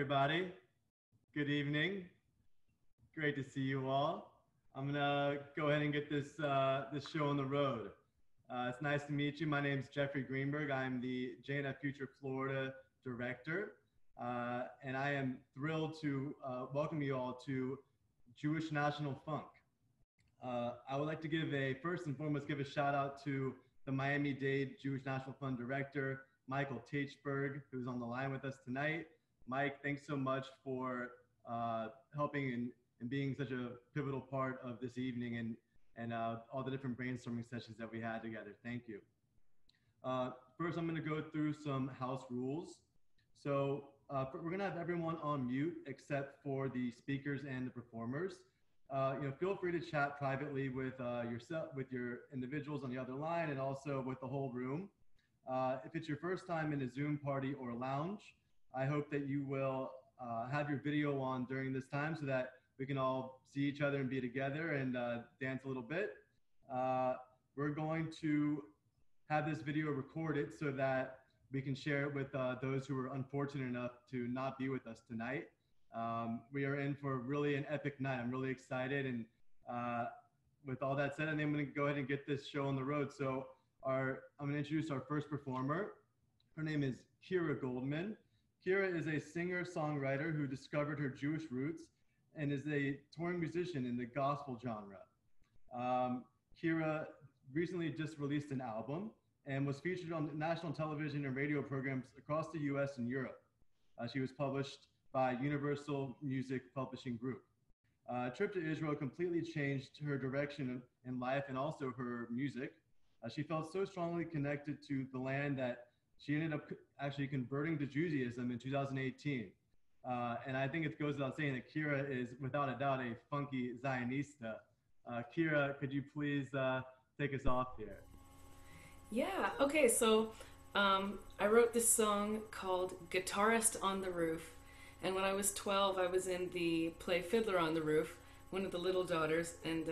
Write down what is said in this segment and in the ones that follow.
everybody. Good evening. Great to see you all. I'm gonna go ahead and get this this show on the road. It's nice to meet you. My name is Jeffrey Greenberg. I'm the JNFuture Florida Director, and I am thrilled to welcome you all to Jewish National Funk. I would like to first and foremost give a shout out to the Miami-Dade Jewish National Fund Director, Michael Teichberg, who's on the line with us tonight. Mike, thanks so much for helping and being such a pivotal part of this evening and all the different brainstorming sessions that we had together. Thank you. First, I'm gonna go through some house rules. So we're gonna have everyone on mute except for the speakers and the performers. Feel free to chat privately with yourself, with your individuals on the other line, and also with the whole room. If it's your first time in a Zoom party or lounge, I hope that you will have your video on during this time so that we can all see each other and be together and dance a little bit. We're going to have this video recorded so that we can share it with those who are unfortunate enough to not be with us tonight. We are in for really an epic night. I'm really excited. And with all that said, I'm going to go ahead and get this show on the road. So I'm going to introduce our first performer. Her name is Kira Goldman. Kira is a singer-songwriter who discovered her Jewish roots and is a touring musician in the gospel genre. Kira recently just released an album and was featured on national television and radio programs across the US and Europe. She was published by Universal Music Publishing Group. A trip to Israel completely changed her direction in life and also her music. She felt so strongly connected to the land that she ended up actually converting to Judaism in 2018. And I think it goes without saying that Kira is, without a doubt, a funky Zionista. Kira, could you please take us off here? Yeah, okay, so I wrote this song called Guitarist on the Roof. And when I was 12, I was in the play Fiddler on the Roof, one of the little daughters. And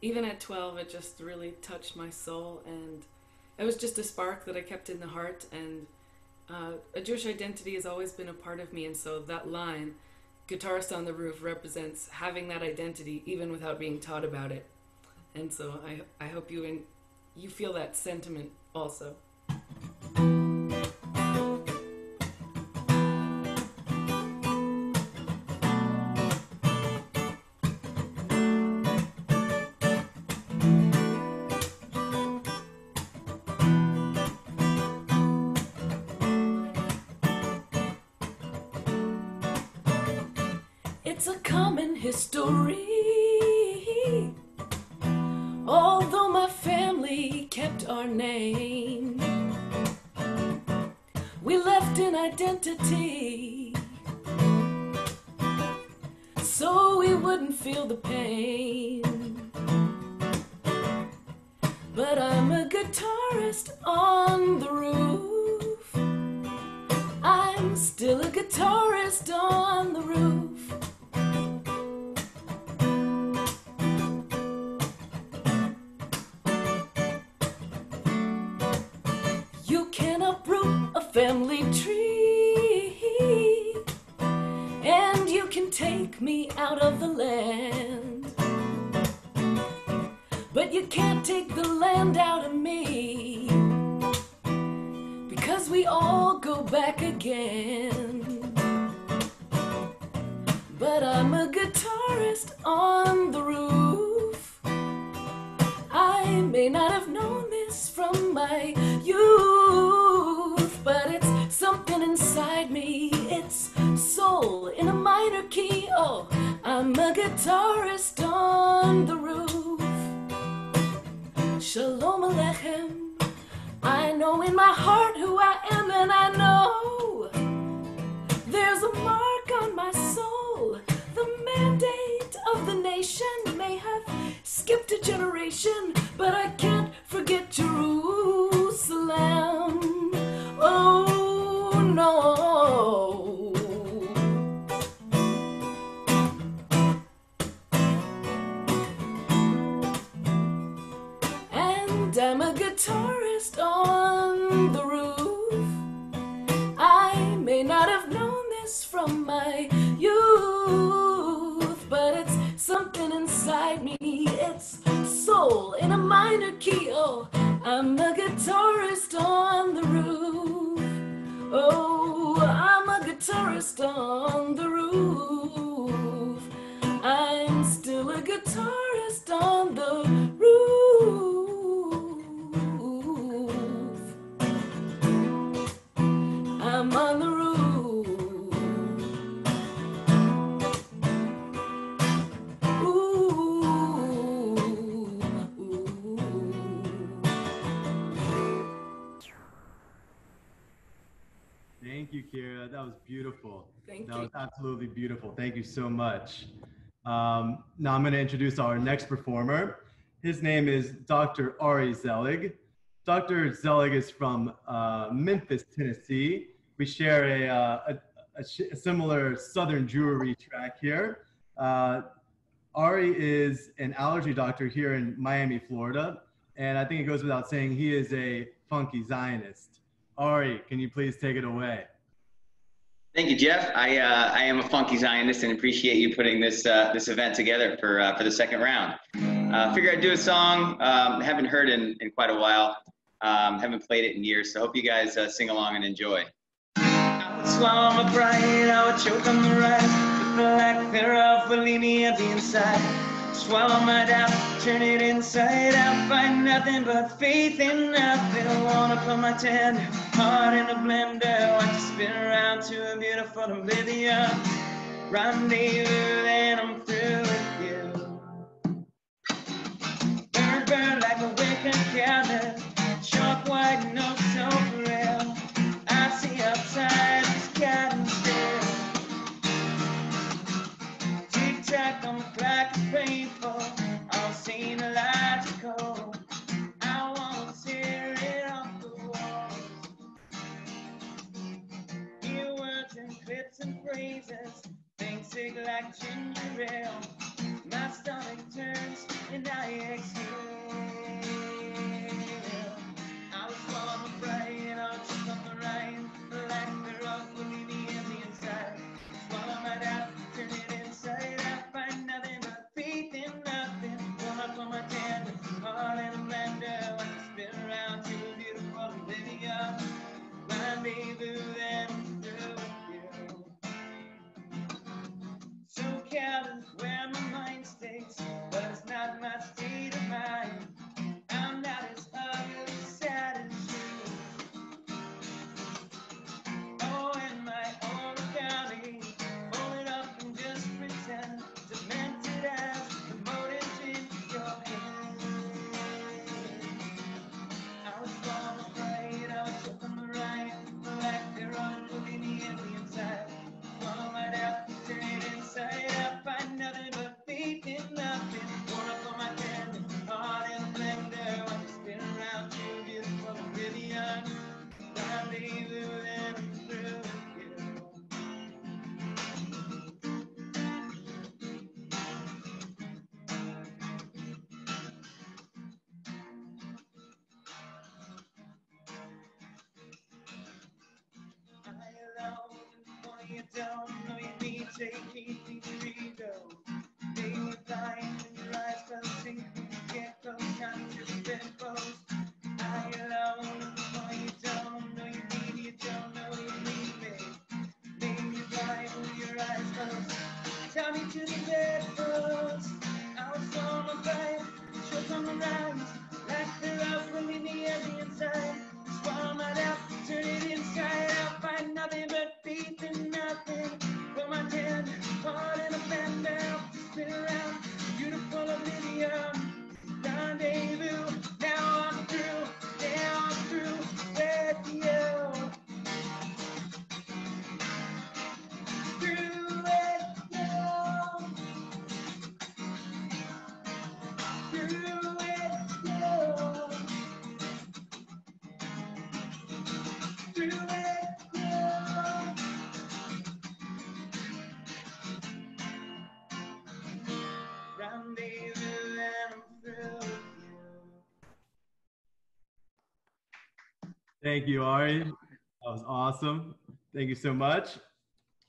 even at 12, it just really touched my soul. And it was just a spark that I kept in the heart, and a Jewish identity has always been a part of me, and so that line, Guitarist on the Roof, represents having that identity even without being taught about it. And so I hope you feel that sentiment also. It's a common history, although my family kept our name. We left an identity so we wouldn't feel the pain. But I'm a guitarist on the roof. I'm still a guitarist on the roof. Family tree, and you can take me out of the land, but you can't take the land out of me, because we all go back again. But I'm a guitarist on the roof. I may not have known this from my youth, but it's something inside me, it's soul in a minor key. Oh, I'm a guitarist on the roof. Shalom Aleichem. I know in my heart who I am, and I know there's a mark on my soul. The mandate of the nation may have skipped a generation, but I can't forget Jerusalem. Oh no. And I'm a guitarist on the roof. I may not have known this from my something inside me. It's soul in a minor key. Oh, I'm a guitarist on the roof. Oh, I'm a guitarist on the roof. I'm still a guitarist on the roof. I'm on the roof. Thank you, Kira. That was beautiful. That was absolutely beautiful. Thank you so much. Now I'm going to introduce our next performer. His name is Dr. Ari Zellig. Dr. Zellig is from Memphis, Tennessee. We share a similar Southern Jewry track here. Ari is an allergy doctor here in Miami, Florida. And I think it goes without saying he is a funky Zionist. Ari, can you please take it away? Thank you, Jeff. I am a funky Zionist and appreciate you putting this this event together for the second round. Figure I'd do a song haven't heard in quite a while, haven't played it in years. So hope you guys sing along and enjoy. I would swallow my pride, I would choke on the rise, with the lack thereof, the leaning of the inside. Swallow my doubt, turn it inside out, find nothing but faith in nothing. I wanna put my tender heart in a blender, watch it spin around to a beautiful oblivion. Rendezvous, then I'm through with you. Bird, bird, like a wicked gather, chalk white, no so for real. I see upside, it's gotten still. Tick-tack on the clock, painful, all seen illogical. I won't tear it off the walls. New words and clips and phrases, things sick like ginger ale. My stomach turns and I exhale. I was born to pray and I'll just on the right. The lack thereof will leave me in the inside. Swallow my doubt, turn it inside out, find nothing. All in a blender, I spin around to a beautiful oblivion. Rendezvous, then I'm through with you. So careless where my mind stays, but it's not my state of mind. I'm not as ugly, sad as you. Oh, in my own reality, hold it up and just pretend, demented as the motive in your hand. Don't know you need taking to ego. They were dying in your eyes, fell sinking, get close, time to the bedpost. I alone, no, you don't know you need, you don't know you need me. They were dying in your eyes, fell, tie me to the bedpost. I was on my right, shook on my right, like the love from in the other inside. Swallow my doubt, turn it inside out, find nothing but faith in nothing. Put my hand, heart in a blender, spin around, beautiful oblivion. Rendezvous, now I'm through with you. Through with you. Through. Thank you, Ari. That was awesome. Thank you so much.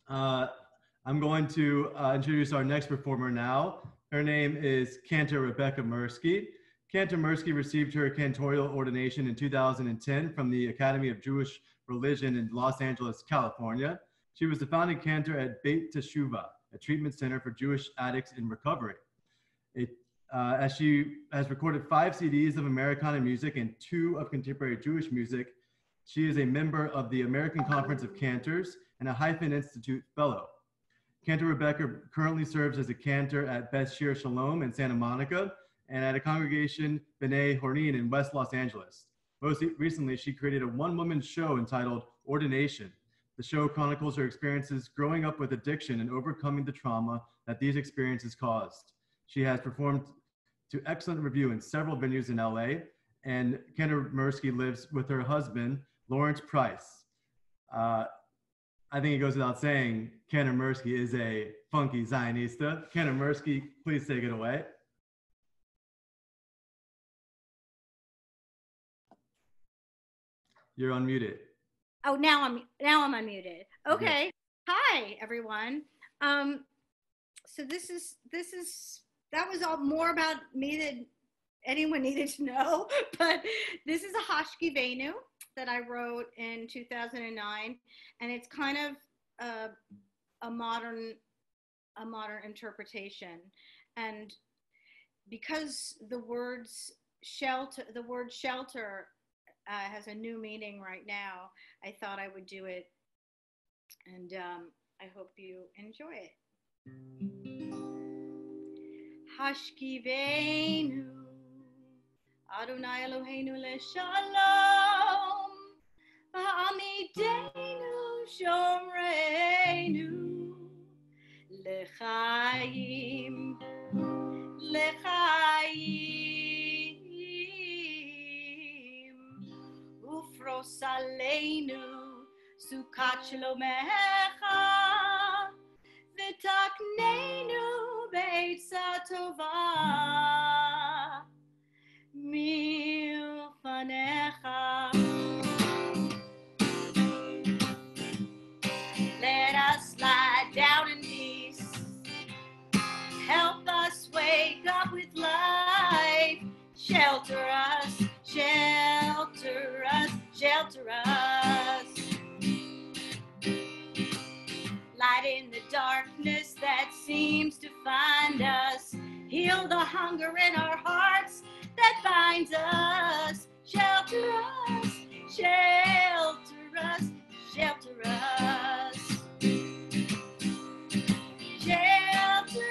I'm going to introduce our next performer now. Her name is Cantor Rebecca Mirsky. Cantor Mirsky received her cantorial ordination in 2010 from the Academy of Jewish Religion in Los Angeles, California. She was the founding cantor at Beit Teshuvah, a treatment center for Jewish addicts in recovery. As she has recorded 5 CDs of Americana music and 2 of contemporary Jewish music, she is a member of the American Conference of Cantors and a Hyphen Institute Fellow. Cantor Rebecca currently serves as a cantor at Beth Shira Shalom in Santa Monica and at a congregation, B'nai Hornin, in West Los Angeles. Most recently, she created a one-woman show entitled Ordination. The show chronicles her experiences growing up with addiction and overcoming the trauma that these experiences caused. She has performed to excellent review in several venues in LA, and Kendra Mirsky lives with her husband, Lawrence Price. I think it goes without saying, Kendra Mirsky is a funky Zionista. Kendra Mirsky, please take it away. You're unmuted. Oh, now I'm unmuted. Okay. Hi, everyone. So that was all more about me than anyone needed to know, but this is a Hashkivenu that I wrote in 2009, and it's kind of a modern interpretation. And because the word shelter has a new meaning right now, I thought I would do it, and I hope you enjoy it. Hashkiveinu Adonai Eloheinu leshalom va'amideinu shomreinu lechayim lechayim ufros aleinu sukat shlomecha V'takneinu b'etza tova milfanecha. Let us lie down in peace. Help us wake up with life. Shelter us, shelter us, shelter us. In the darkness that seems to find us, heal the hunger in our hearts that binds us. Shelter us, shelter us, shelter us. Shelter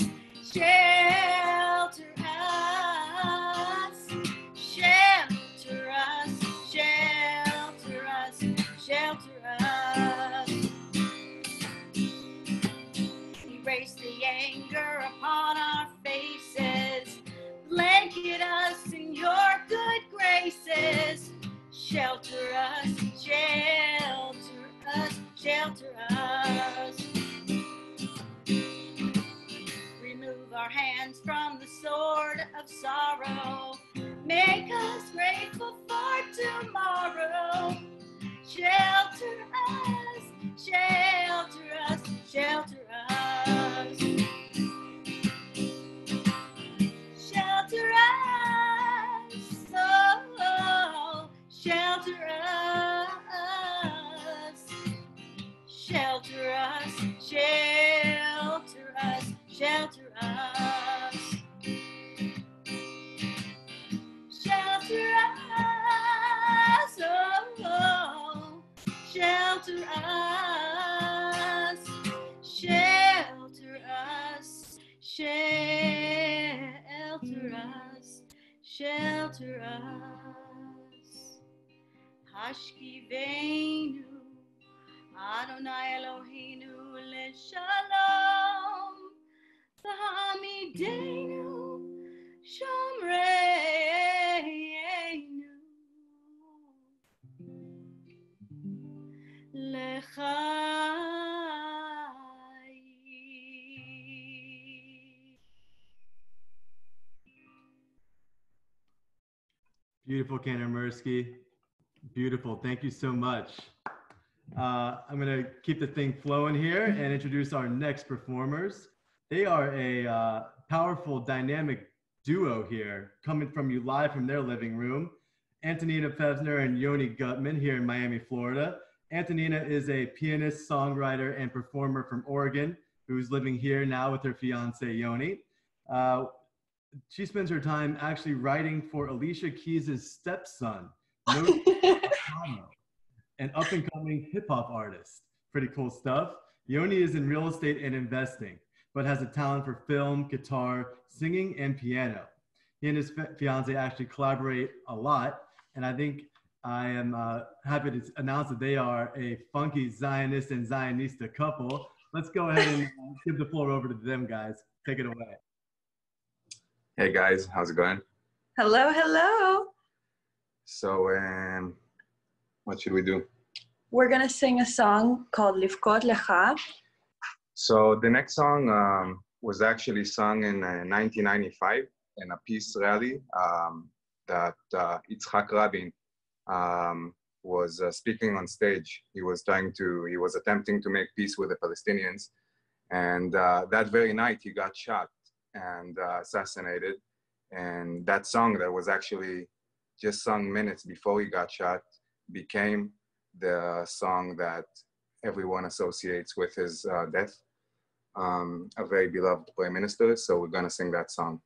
us, shelter us, shelter us, shelter us, shelter us. Anger upon our faces, blanket us in your good graces. Shelter us, shelter us, shelter us. Remove our hands from the sword of sorrow, make us grateful for tomorrow. Shelter us, shelter us, shelter us. Shelter us, oh, shelter us. Shelter us, shelter us, shelter us. Shelter us, oh, shelter us. Shelter us, shelter us, shelter us. Hashkiveinu Adonai Eloheinu leshalom v'hamideinu shomreinu lecha. Beautiful, Cantor Mirsky. Beautiful. Thank you so much. I'm going to keep the thing flowing here and introduce our next performers. They are a powerful, dynamic duo here, coming from you live from their living room. Antonina Pevsner and Yoni Gutman here in Miami, Florida. Antonina is a pianist, songwriter, and performer from Oregon who's living here now with her fiance, Yoni. She spends her time actually writing for Alicia Keys' stepson, an up-and-coming hip-hop artist. Pretty cool stuff. Yoni is in real estate and investing, but has a talent for film, guitar, singing, and piano. He and his fiance actually collaborate a lot, and I think I am happy to announce that they are a funky Zionist and Zionista couple. Let's go ahead and give the floor over to them, guys. Take it away. Hey guys, how's it going? Hello, hello. So, what should we do? We're gonna sing a song called Livkot Lecha. So the next song was actually sung in 1995 in a peace rally that Yitzhak Rabin was speaking on stage. He was attempting to make peace with the Palestinians, and that very night he got shot and assassinated. And that song that was actually just sung minutes before he got shot became the song that everyone associates with his death. A very beloved prime minister, so we're gonna sing that song.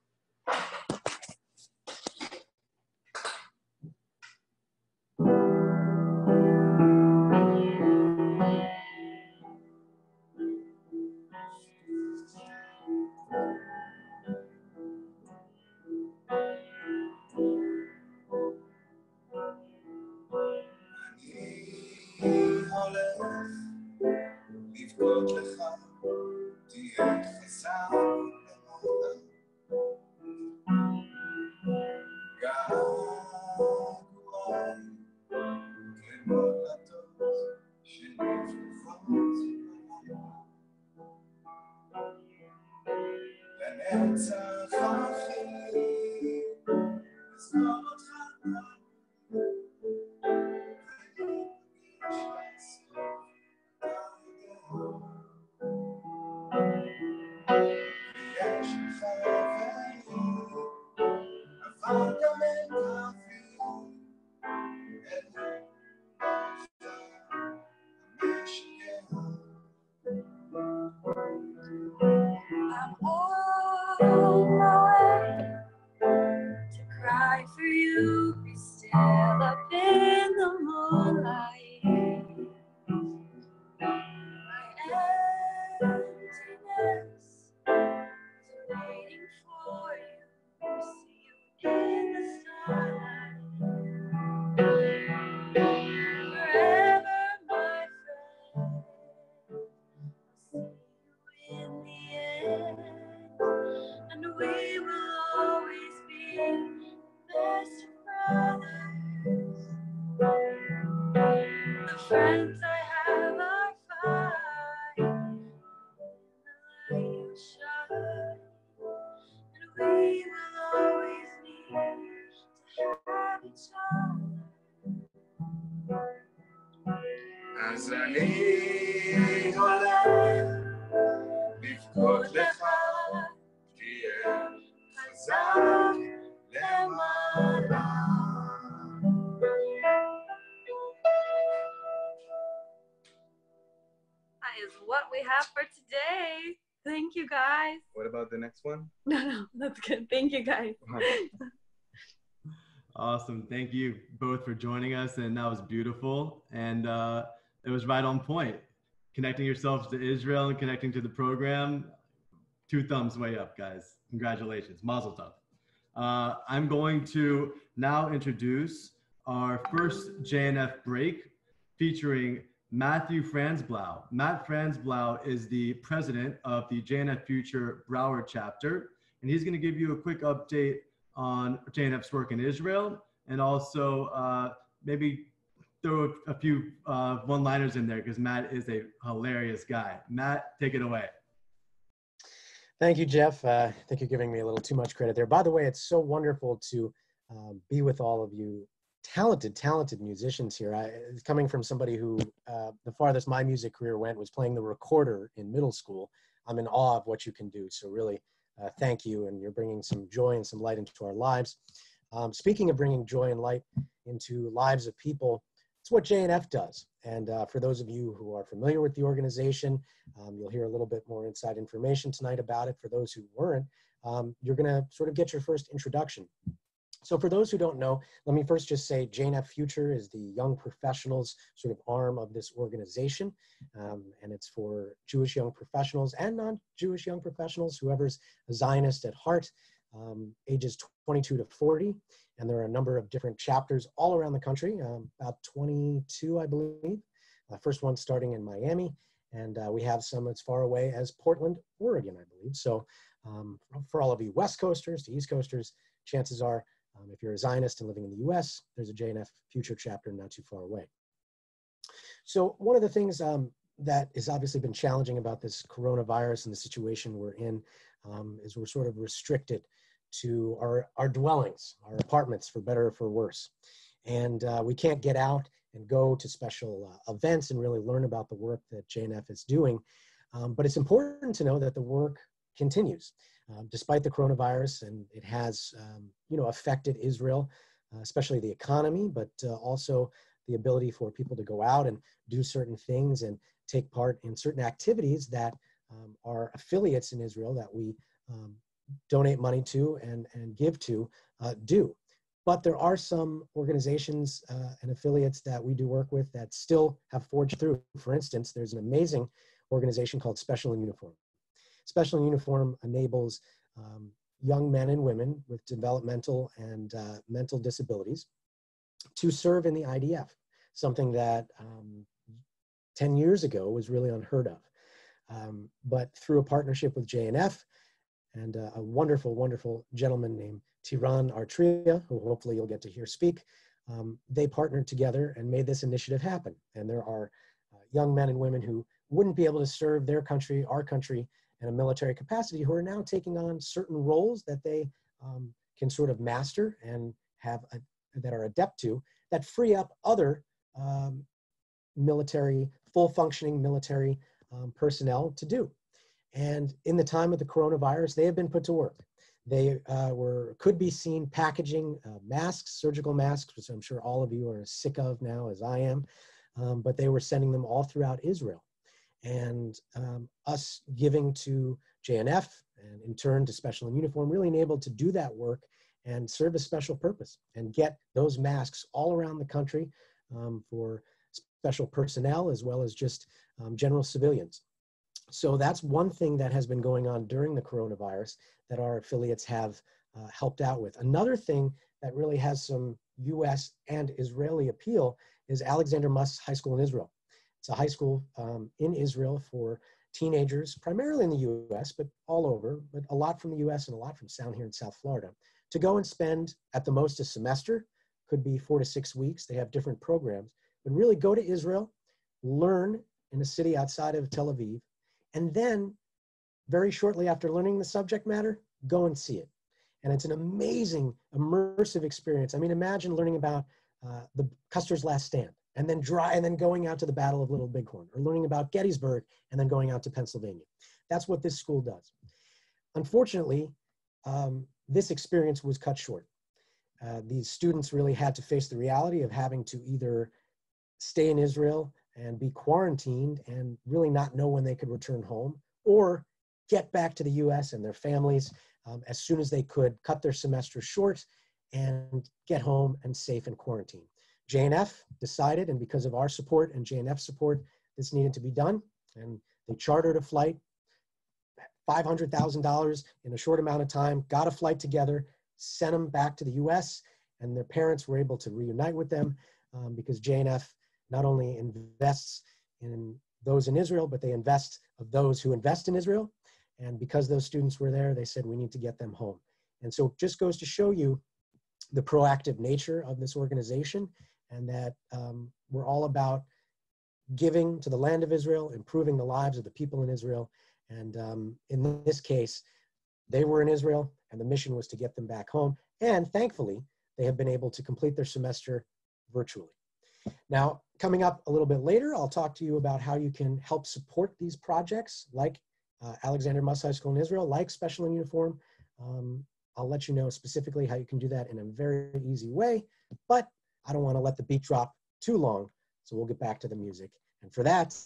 One? No, that's good. Thank you, guys. Awesome. Thank you both for joining us, and that was beautiful. And it was right on point. Connecting yourselves to Israel and connecting to the program. Two thumbs way up, guys. Congratulations. Mazel tov. I'm going to now introduce our first JNF break featuring Matthew Franzblau. Matt Franzblau is the president of the JNFuture Broward chapter, and he's going to give you a quick update on JNF's work in Israel, and also maybe throw a few one-liners in there because Matt is a hilarious guy. Matt, take it away. Thank you, Jeff. I think you're giving me a little too much credit there. By the way, it's so wonderful to be with all of you talented musicians here. Coming from somebody who, the farthest my music career went was playing the recorder in middle school, I'm in awe of what you can do. So really, thank you, and you're bringing some joy and some light into our lives. Speaking of bringing joy and light into lives of people, it's what JNF does. And for those of you who are familiar with the organization, you'll hear a little bit more inside information tonight about it. For those who weren't, you're gonna sort of get your first introduction. So for those who don't know, let me first just say JNFuture is the young professionals sort of arm of this organization. And it's for Jewish young professionals and non-Jewish young professionals, whoever's a Zionist at heart, ages 22 to 40. And there are a number of different chapters all around the country, about 22, I believe. The first one starting in Miami. And we have some as far away as Portland, Oregon, I believe. So for all of you West Coasters to East Coasters, chances are, if you're a Zionist and living in the US, there's a JNFuture chapter not too far away. So one of the things that has obviously been challenging about this coronavirus and the situation we're in is we're sort of restricted to our dwellings, our apartments, for better or for worse. And we can't get out and go to special events and really learn about the work that JNF is doing. But it's important to know that the work continues. Despite the coronavirus, and it has, affected Israel, especially the economy, but also the ability for people to go out and do certain things and take part in certain activities that our affiliates in Israel that we donate money to and give to do. But there are some organizations and affiliates that we do work with that still have forged through. For instance, there's an amazing organization called Special in Uniform. Special in Uniform enables young men and women with developmental and mental disabilities to serve in the IDF, something that 10 years ago was really unheard of. But through a partnership with JNF and a wonderful, wonderful gentleman named Tiran Artria, who hopefully you'll get to hear speak, they partnered together and made this initiative happen. And there are young men and women who wouldn't be able to serve their country, our country, in a military capacity, who are now taking on certain roles that they can sort of master and have that are adept to, that free up other military, full-functioning military personnel to do. And in the time of the coronavirus, they have been put to work. They could be seen packaging masks, surgical masks, which I'm sure all of you are as sick of now as I am, but they were sending them all throughout Israel. And us giving to JNF and in turn to Special in Uniform really enabled to do that work and serve a special purpose and get those masks all around the country for special personnel as well as just general civilians. So that's one thing that has been going on during the coronavirus that our affiliates have helped out with. Another thing that really has some US and Israeli appeal is Alexander Muss High School in Israel. It's a high school in Israel for teenagers, primarily in the US, but all over, but a lot from the US and a lot from down here in South Florida, to go and spend at the most a semester, could be 4 to 6 weeks. They have different programs, but really go to Israel, learn in a city outside of Tel Aviv, and then very shortly after learning the subject matter, go and see it. And it's an amazing, immersive experience. I mean, imagine learning about the Custer's Last Stand, and then going out to the Battle of Little Bighorn, or learning about Gettysburg, and then going out to Pennsylvania. That's what this school does. Unfortunately, this experience was cut short. These students really had to face the reality of having to either stay in Israel and be quarantined and really not know when they could return home, or get back to the US and their families as soon as they could, cut their semester short, and get home and safe and quarantined. JNF decided, and because of our support and JNF support, this needed to be done. And they chartered a flight, $500,000 in a short amount of time, got a flight together, sent them back to the US, and their parents were able to reunite with them because JNF not only invests in those in Israel, but they invest of those who invest in Israel. And because those students were there, they said, we need to get them home. And so it just goes to show you the proactive nature of this organization, and that we're all about giving to the land of Israel, improving the lives of the people in Israel. And in this case, they were in Israel, and the mission was to get them back home. And thankfully, they have been able to complete their semester virtually. Now, coming up a little bit later, I'll talk to you about how you can help support these projects like Alexander Muss High School in Israel, like Special in Uniform. I'll let you know specifically how you can do that in a very easy way, but I don't want to let the beat drop too long, so we'll get back to the music. And for that,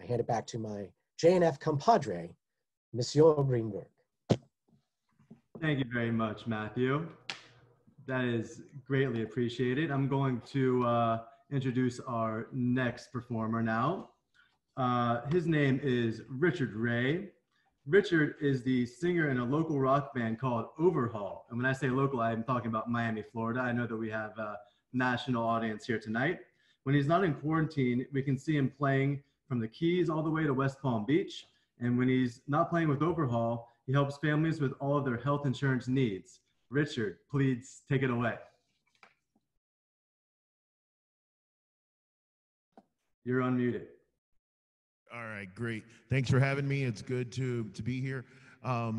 I hand it back to my JNF compadre, Monsieur Greenberg. Thank you very much, Matthew. That is greatly appreciated. I'm going to introduce our next performer now. His name is Richard Ray. Richard is the singer in a local rock band called Overhaul. And when I say local, I'm talking about Miami, Florida. I know that we have a national audience here tonight. When he's not in quarantine, we can see him playing from the Keys all the way to West Palm Beach. And when he's not playing with Overhaul, he helps families with all of their health insurance needs. Richard, please take it away. You're unmuted. All right, great. Thanks for having me. It's good to be here. I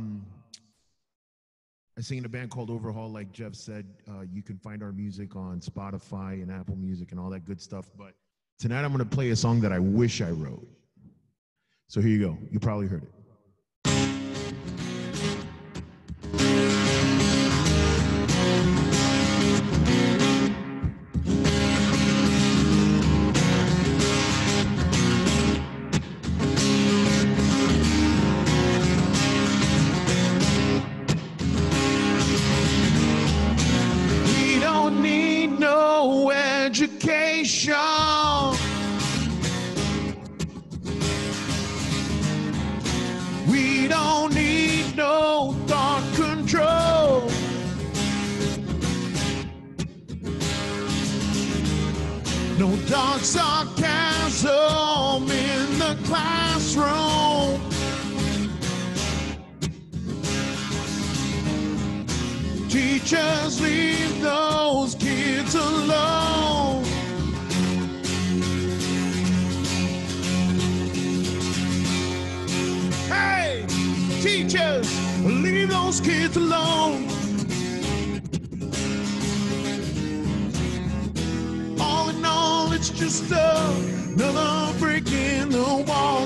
sing in a band called Overhaul, like Jeff said. You can find our music on Spotify and Apple Music and all that good stuff. But tonight I'm gonna play a song that I wish I wrote. So here you go. You probably heard it. Sarcasm in the classroom. Teachers, leave those kids alone. Hey, teachers, leave those kids alone. It's just another brick in the wall.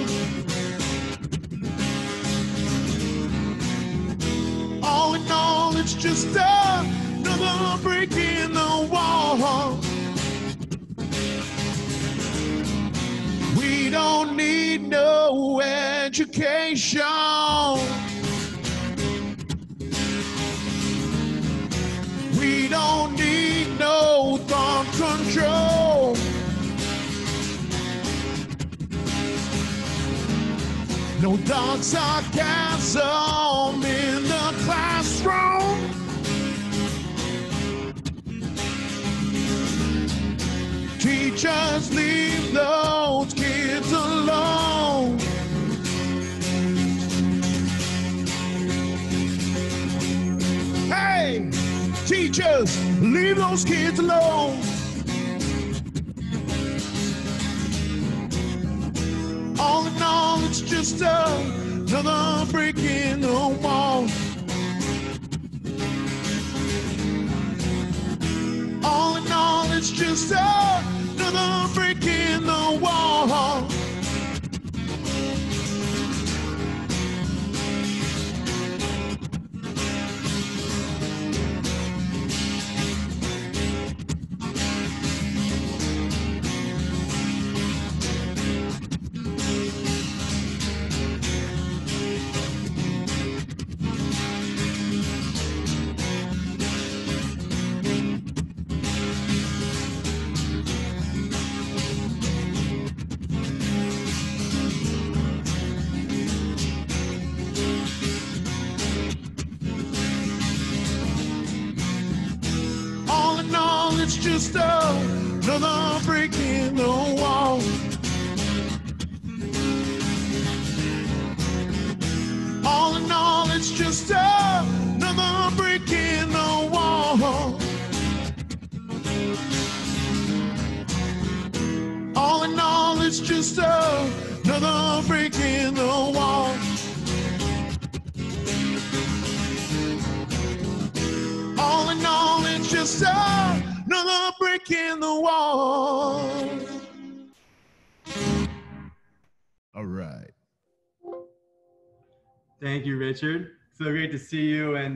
All in all, it's just another brick in the wall. We don't need no education. We don't need no thought control. No dark sarcasm in the classroom. Teachers, leave those kids alone. Hey, teachers, leave those kids alone. All in all, it's just another brick in the wall. All in all, it's just another brick in the wall. Just another brick in the wall. All in all, it's just another brick in the wall. All in all, it's just another brick in the wall. All in all, it's just another brick. brick in the wall. All right. Thank you, Richard. So great to see you, and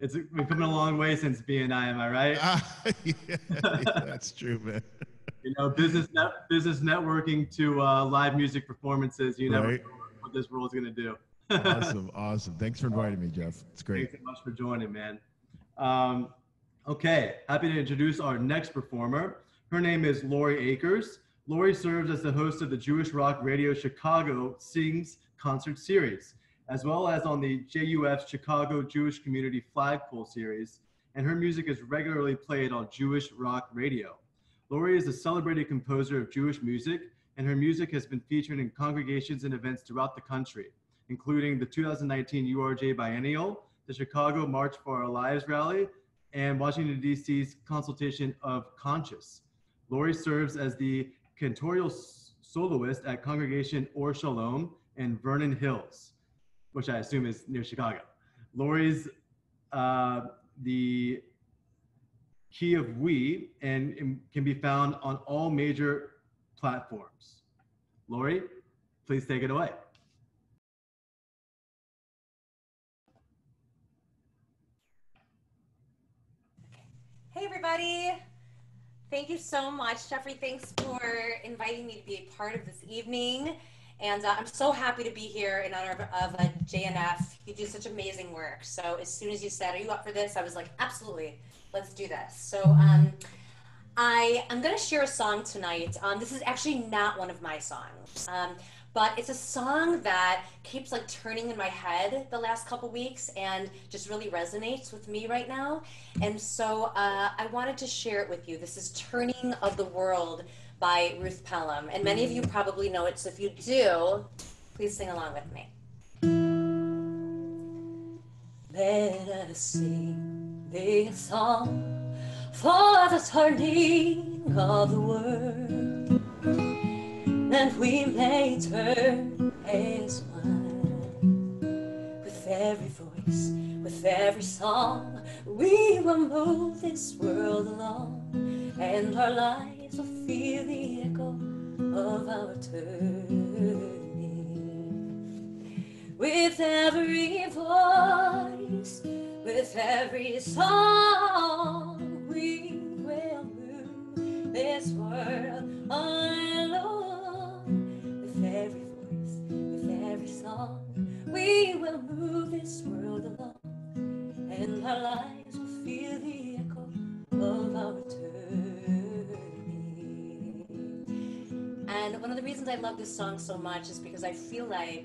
we've come a long way since BNI, am I right? Yeah, that's true, man. You know, business networking to live music performances. You never know what this world's gonna do. Awesome. Thanks for inviting me, Jeff. It's great. Thanks so much for joining, man. Okay, happy to introduce our next performer. Her name is Lori Akers. Lori serves as the host of the Jewish Rock Radio Chicago Sings Concert Series, as well as on the JUF's Chicago Jewish Community Flagpole Series, and her music is regularly played on Jewish Rock Radio. Lori is a celebrated composer of Jewish music, and her music has been featured in congregations and events throughout the country, including the 2019 URJ Biennial, the Chicago March for Our Lives Rally, and Washington, D.C.'s Consultation of Conscience. Lori serves as the cantorial soloist at Congregation Or Shalom in Vernon Hills, which I assume is near Chicago. Lori's the key of we and can be found on all major platforms. Lori, please take it away. Hey, everybody. Thank you so much, Jeffrey. Thanks for inviting me to be a part of this evening. And I'm so happy to be here in honor of JNF. You do such amazing work. So as soon as you said, are you up for this? I was like, absolutely. Let's do this. So I'm going to share a song tonight. This is actually not one of my songs, but it's a song that keeps like turning in my head the last couple weeks and just really resonates with me right now. And so I wanted to share it with you. This is Turning of the World by Ruth Pelham. And many of you probably know it, so if you do, please sing along with me. Let us sing this song for the turning of the world, and we may turn as one. With every voice, with every song, we will move this world along, and our lives will feel the echo of our turning. With every voice, with every song, we will move this world along. With every voice, with every song, we will move this world along, and our lives will feel the echo of our turning. And one of the reasons I love this song so much is because I feel like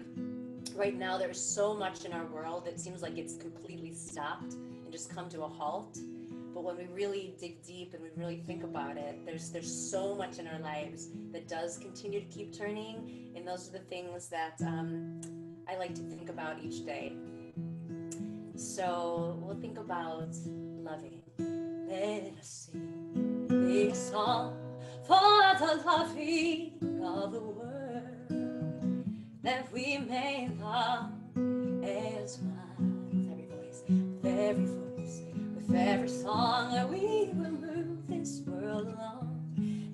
right now there's so much in our world that seems like it's completely stopped and just come to a halt. But when we really dig deep and we really think about it, there's so much in our lives that does continue to keep turning, and those are the things that I like to think about each day. So we'll think about loving. Let us sing this song for the loving of the world, that we may love as one. With every voice, with every voice, with every song, that we will move this world along,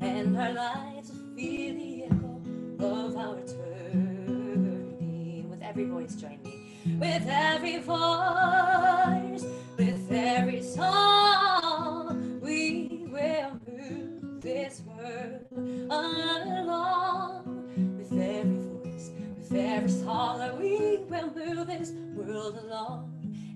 and our lives will feel the echo of our turning. With every voice, join me. With every voice, with every song, we will move this world along. With every voice, with every song, we will move this world along,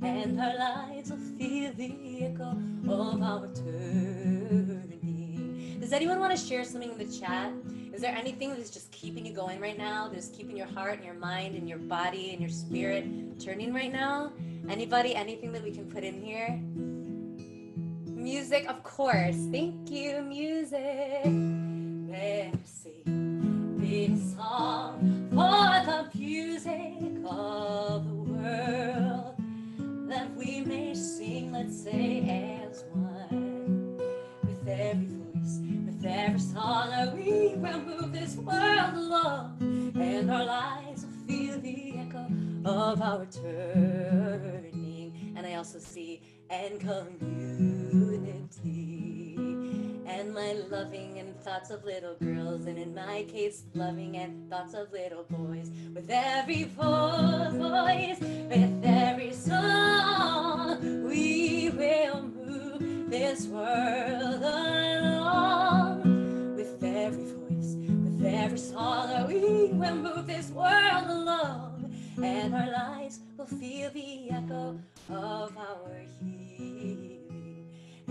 and our lives will feel the echo of our turning. Does anyone want to share something in the chat? Is there anything that's just keeping you going right now? That's keeping your heart and your mind and your body and your spirit turning right now? Anybody, anything that we can put in here? Music, of course. Thank you, music. Let's sing this song for the music of the world, that we may sing, let's say, as one. With every voice, with every song, we will move this world along, and our lives will feel the echo of our turning. And I also see, and community, and my loving and thoughts of little girls, and in my case, loving and thoughts of little boys. With every voice, with every song, we will move this world along. With every voice, with every song, we will move this world along, and our lives will feel the echo of our healing.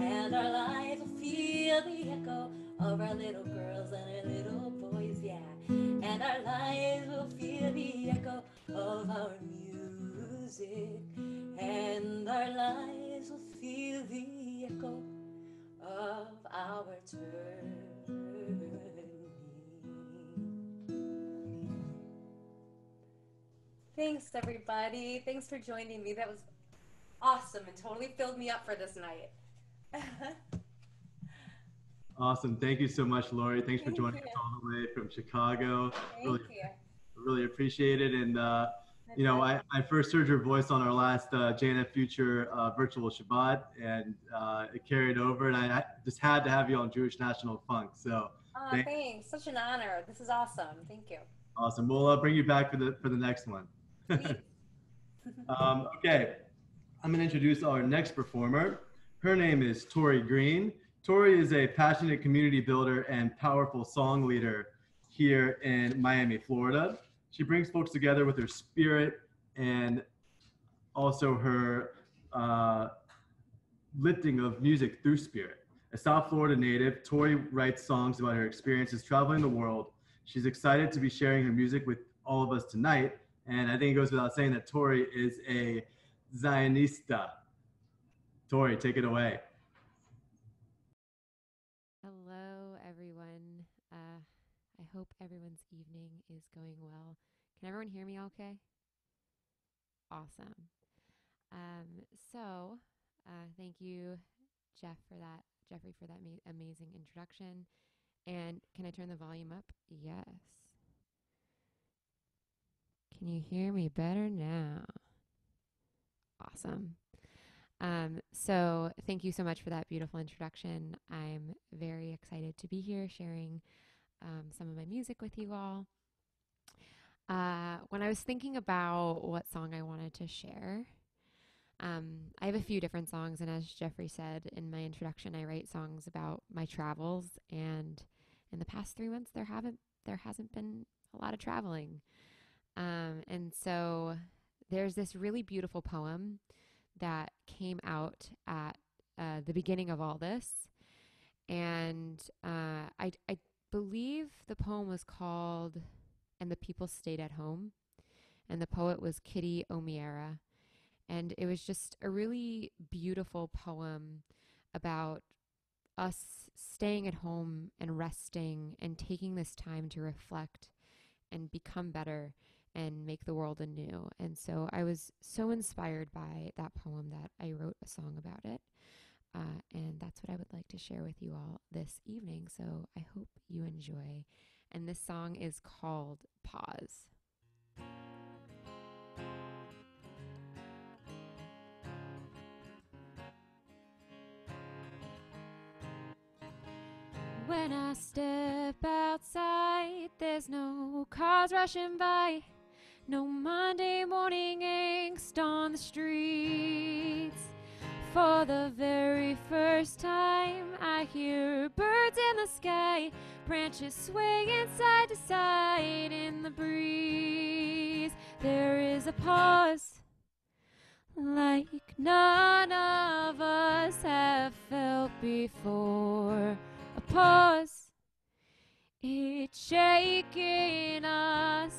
And our lives will feel the echo of our little girls and our little boys, yeah. And our lives will feel the echo of our music. And our lives will feel the echo of our turning. Thanks, everybody. Thanks for joining me. That was awesome and totally filled me up for this night. Awesome. Thank you so much, Lori. Thanks for joining us all the way from Chicago. Really appreciate it. And, you know, I first heard your voice on our last JNFuture virtual Shabbat, and it carried over. And I just had to have you on Jewish National Funk. So thanks. Such an honor. This is awesome. Thank you. Awesome. We'll bring you back for the next one. Okay. I'm going to introduce our next performer. Her name is Tori Green. Tori is a passionate community builder and powerful song leader here in Miami, Florida. She brings folks together with her spirit and also her lifting of music through spirit. A South Florida native, Tori writes songs about her experiences traveling the world. She's excited to be sharing her music with all of us tonight. And I think it goes without saying that Tori is a Zionista. Tori, take it away. Hello, everyone. I hope everyone's evening is going well. Can everyone hear me okay? Awesome. Thank you, Jeffrey, for that amazing introduction. And can I turn the volume up? Yes. Can you hear me better now? Awesome. So thank you so much for that beautiful introduction. I'm very excited to be here sharing some of my music with you all. When I was thinking about what song I wanted to share, I have a few different songs, and as Jeffrey said in my introduction, I write songs about my travels, and in the past 3 months there hasn't been a lot of traveling. And so there's this really beautiful poem that came out at the beginning of all this. And I believe the poem was called "And the People Stayed at Home," and the poet was Kitty O'Meara. And it was just a really beautiful poem about us staying at home and resting and taking this time to reflect and become better and make the world anew. And so I was so inspired by that poem that I wrote a song about it. And that's what I would like to share with you all this evening. So I hope you enjoy. And this song is called "Pause." When I step outside, there's no cars rushing by. No Monday morning angst on the streets. For the very first time, I hear birds in the sky, branches swaying side to side in the breeze. There is a pause like none of us have felt before. A pause, it's shaking us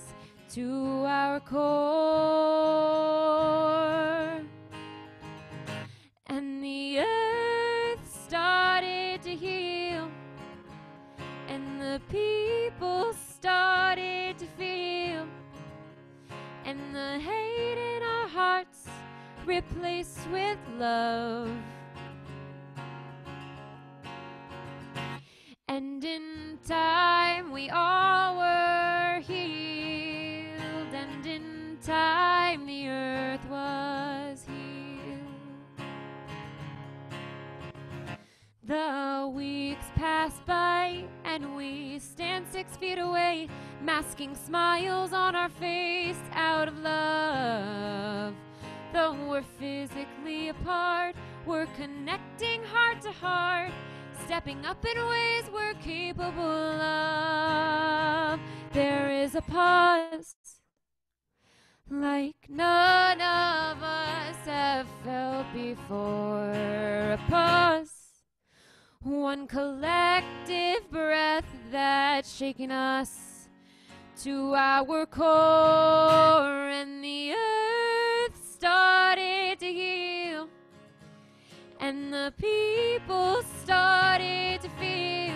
to our core. And the earth started to heal, and the people started to feel, and the hate in our hearts replaced with love. And in time we all were healed, and in time the earth was healed. The weeks passed 6 feet away, masking smiles on our face out of love. Though we're physically apart, we're connecting heart to heart, stepping up in ways we're capable of. There is a pause like none of us have felt before. A pause, one collective breath that's shaking us to our core, and the earth started to heal, and the people started to feel,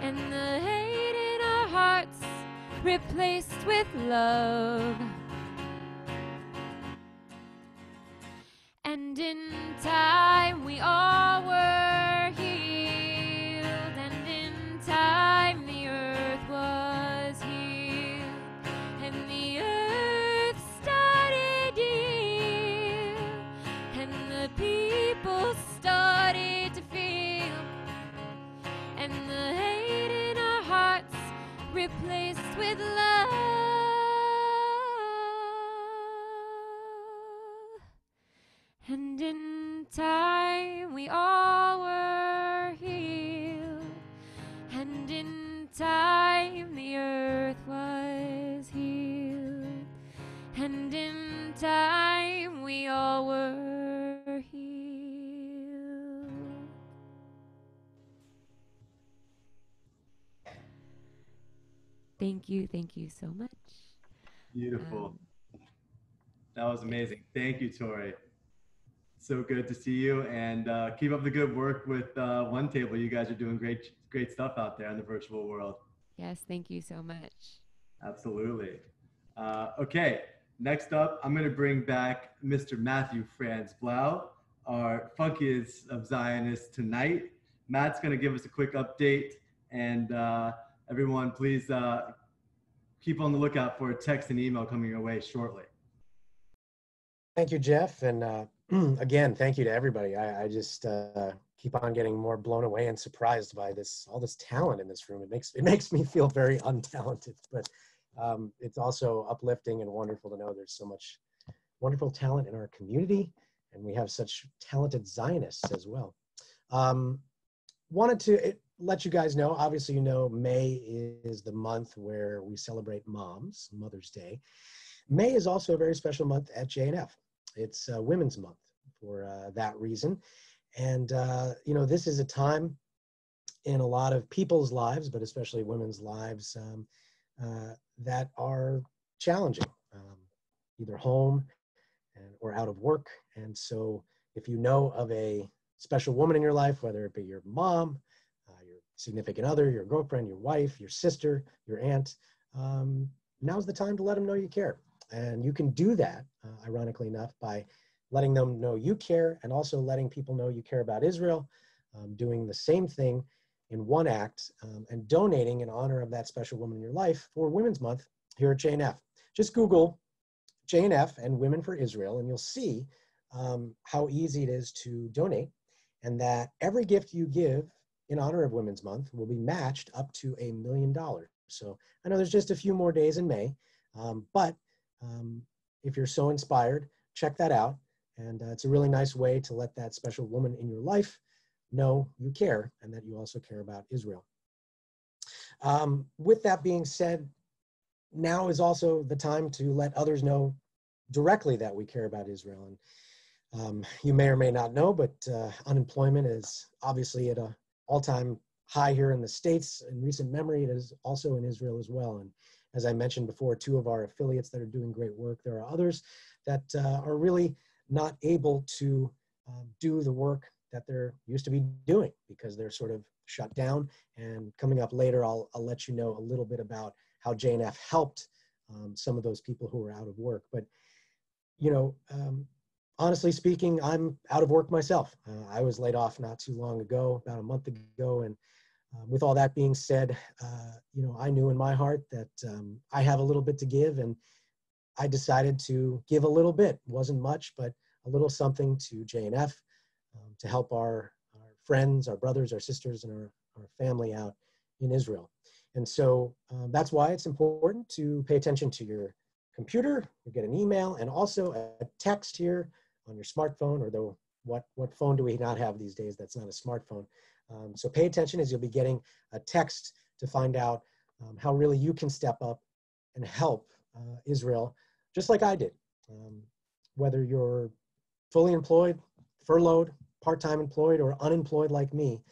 and the hate in our hearts replaced with love. And in time we all were healed, and in time the earth was healed, and the earth started to heal, and the people started to feel, and the hate in our hearts replaced with love. And in time we all were healed, and in time the earth was healed, and in time we all were healed. Thank you so much. Beautiful. That was amazing. Thank you, Tori. So good to see you, and keep up the good work with One Table. You guys are doing great stuff out there in the virtual world. Yes, thank you so much. Absolutely. Okay, next up, I'm gonna bring back Mr. Matthew Franzblau, our funkiest of Zionists tonight. Matt's gonna give us a quick update, and everyone, please keep on the lookout for a text and email coming your way shortly. Thank you, Jeff, and again, thank you to everybody. I just keep on getting more blown away and surprised by this, all this talent in this room. It makes me feel very untalented, but it's also uplifting and wonderful to know there's so much wonderful talent in our community, and we have such talented Zionists as well. Wanted to let you guys know, obviously, you know, May is the month where we celebrate moms, Mother's Day. May is also a very special month at JNF. It's Women's Month for that reason. And, you know, this is a time in a lot of people's lives, but especially women's lives, that are challenging, either home or out of work. And so if you know of a special woman in your life, whether it be your mom, your significant other, your girlfriend, your wife, your sister, your aunt, now's the time to let them know you care. And you can do that, ironically enough, by letting them know you care and also letting people know you care about Israel, doing the same thing in one act, and donating in honor of that special woman in your life for Women's Month here at JNF. Just Google JNF and Women for Israel, and you'll see how easy it is to donate, and that every gift you give in honor of Women's Month will be matched up to $1 million. So I know there's just a few more days in May, but if you're so inspired, check that out. And it's a really nice way to let that special woman in your life know you care and that you also care about Israel. With that being said, now is also the time to let others know directly that we care about Israel. And you may or may not know, but unemployment is obviously at an all-time high here in the States. In recent memory, it is also in Israel as well. And as I mentioned before, two of our affiliates that are doing great work. There are others that are really not able to do the work that they're used to be doing because they're sort of shut down. And coming up later, I'll let you know a little bit about how JNF helped some of those people who were out of work. But, you know, honestly speaking, I'm out of work myself. I was laid off not too long ago, about a month ago, and with all that being said, you know, I knew in my heart that I have a little bit to give, and I decided to give a little bit. Wasn't much, but a little something to JNF to help our friends, our brothers, our sisters, and our family out in Israel. And so that's why it's important to pay attention to your computer. You get an email and also a text here on your smartphone, or though what phone do we not have these days that's not a smartphone? So pay attention, as you'll be getting a text to find out how really you can step up and help Israel, just like I did. Whether you're fully employed, furloughed, part-time employed, or unemployed like me,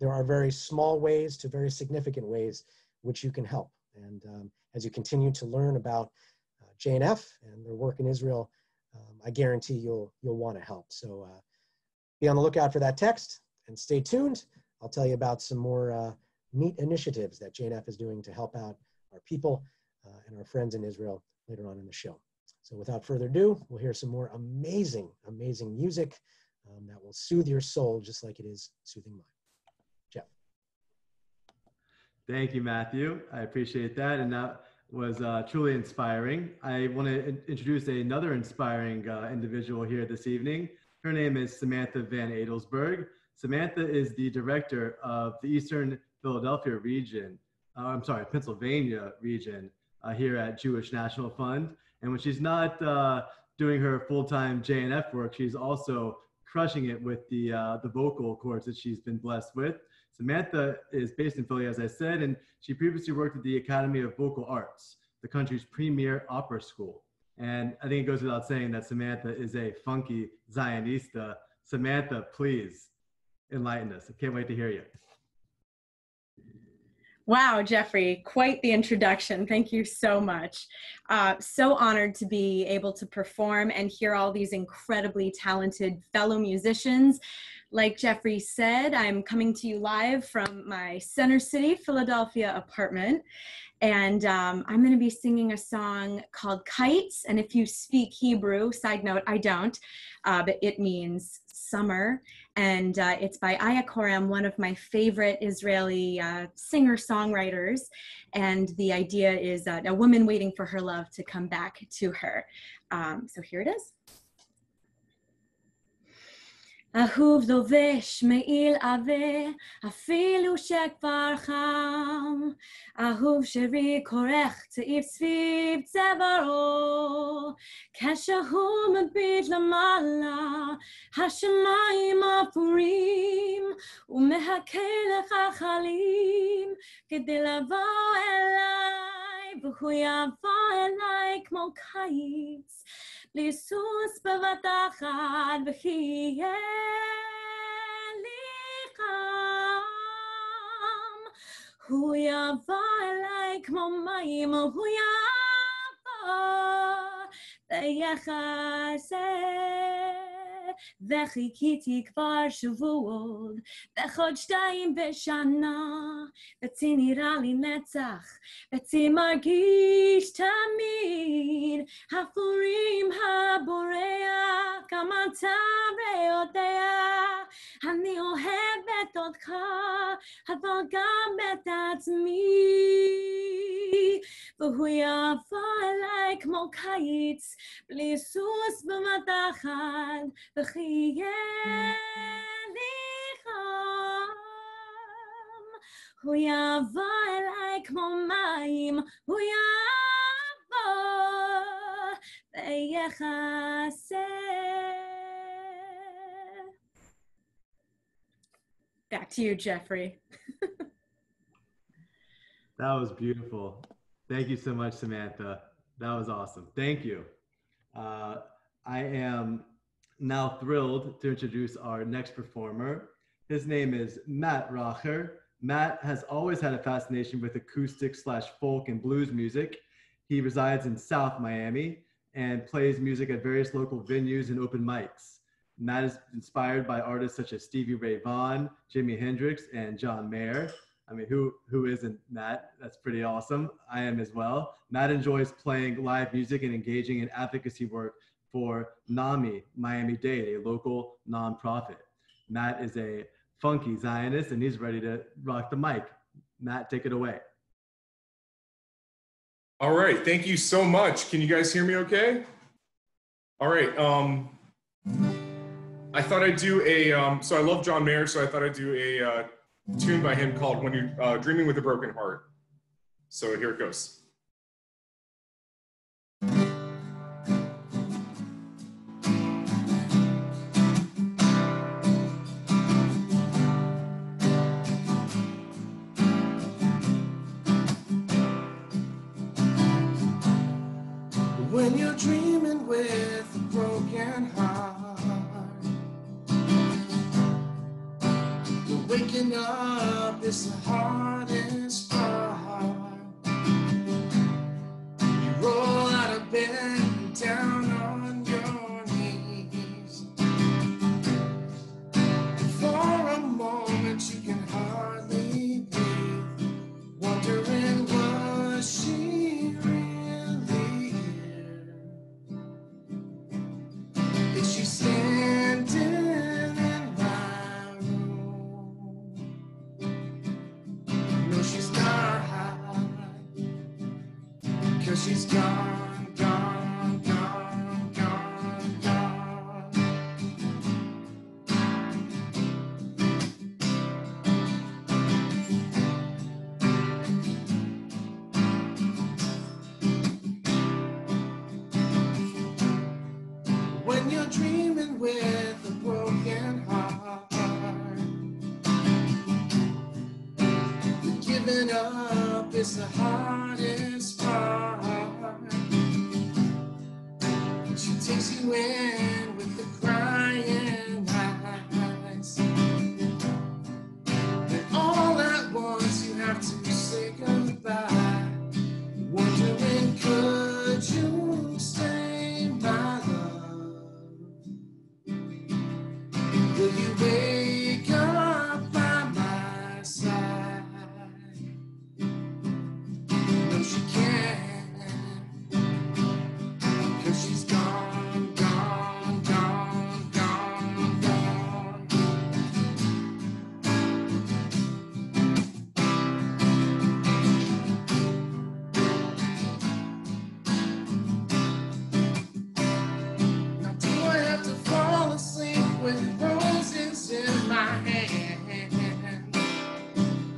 there are very small ways to very significant ways which you can help. And as you continue to learn about JNF and their work in Israel, I guarantee you'll want to help. So be on the lookout for that text and stay tuned. I'll tell you about some more neat initiatives that JNF is doing to help out our people and our friends in Israel later on in the show. So without further ado, we'll hear some more amazing, amazing music that will soothe your soul just like it is soothing mine. Jeff. Thank you, Matthew. I appreciate that. And that was truly inspiring. I want to introduce another inspiring individual here this evening. Her name is Samantha Van Adelsberg. Samantha is the director of the Eastern Philadelphia region, Pennsylvania region here at Jewish National Fund. And when she's not doing her full-time JNF work, she's also crushing it with the vocal cords that she's been blessed with. Samantha is based in Philly, as I said, and she previously worked at the Academy of Vocal Arts, the country's premier opera school. And I think it goes without saying that Samantha is a funky Zionista. Samantha, please enlighten us. I can't wait to hear you. Wow, Jeffrey, quite the introduction. Thank you so much. So honored to be able to perform and hear all these incredibly talented fellow musicians. Like Jeffrey said, I'm coming to you live from my Center City, Philadelphia apartment. And I'm going to be singing a song called Kites. And if you speak Hebrew, side note, I don't, but it means summer. And it's by Aya Korem, one of my favorite Israeli singer-songwriters. And the idea is a woman waiting for her love to come back to her. So here it is. אהוב דובש מעיל עבה, אפילו שכבר חם. אהוב שרי כורך צעיף סביב צווארו. כשהוא מביט למעלה, השמיים אפורים. הוא מחכה לך חלים, כדי לבוא אליי, והוא יבוא אליי כמו קיץ. בלי סוס בבטחת, וכי יהיה לי חם. הוא יבוא אליי כמו מים, הוא יבוא ויחסה. וחיכיתי כבר שבועות, וחוד שתיים בשנה. בצי נראה לי נצח, בצי מרגיש תמיד. הפורים הבורח, כמה אתה יודע. אני אוהבת אותך, אבל גם את עצמי. והוא יבוא אליי כמו קיץ, בלי סוס במתחת, וכי יהיה לי חם. הוא יבוא אליי כמו מים, הוא יבוא ויחסה. Back to you, Jeffrey. That was beautiful. Thank you so much, Samantha. That was awesome. Thank you. I am now thrilled to introduce our next performer. His name is Matt Racher. Matt has always had a fascination with acoustic/folk and blues music. He resides in South Miami and plays music at various local venues and open mics. Matt is inspired by artists such as Stevie Ray Vaughan, Jimi Hendrix, and John Mayer. I mean, who isn't Matt? That's pretty awesome. I am as well. Matt enjoys playing live music and engaging in advocacy work for NAMI, Miami-Dade, a local nonprofit. Matt is a funky Zionist and he's ready to rock the mic. Matt, take it away. All right, thank you so much. Can you guys hear me okay? All right, I thought I'd do I love John Mayer, so I thought I'd do a tune by him called When You're Dreaming with a Broken Heart. So here it goes. When you're dreaming with a broken heart, you're waking up is the hardest part. You roll out of bed and down on your knees. For a moment you can hardly breathe, wondering was she really here? Is she standing in my room? No, she's not high, 'cause she's gone, gone, gone, gone, gone. When you're dreaming with a broken heart, giving up is the hardest part. She takes you in with the crying eyes, and all at once you have to say goodbye, wondering could you stay, my love? Will you wake up by my side? No, she can't, 'cause she's gone, gone, gone, gone, gone. Now do I have to fall asleep with roses in my hand?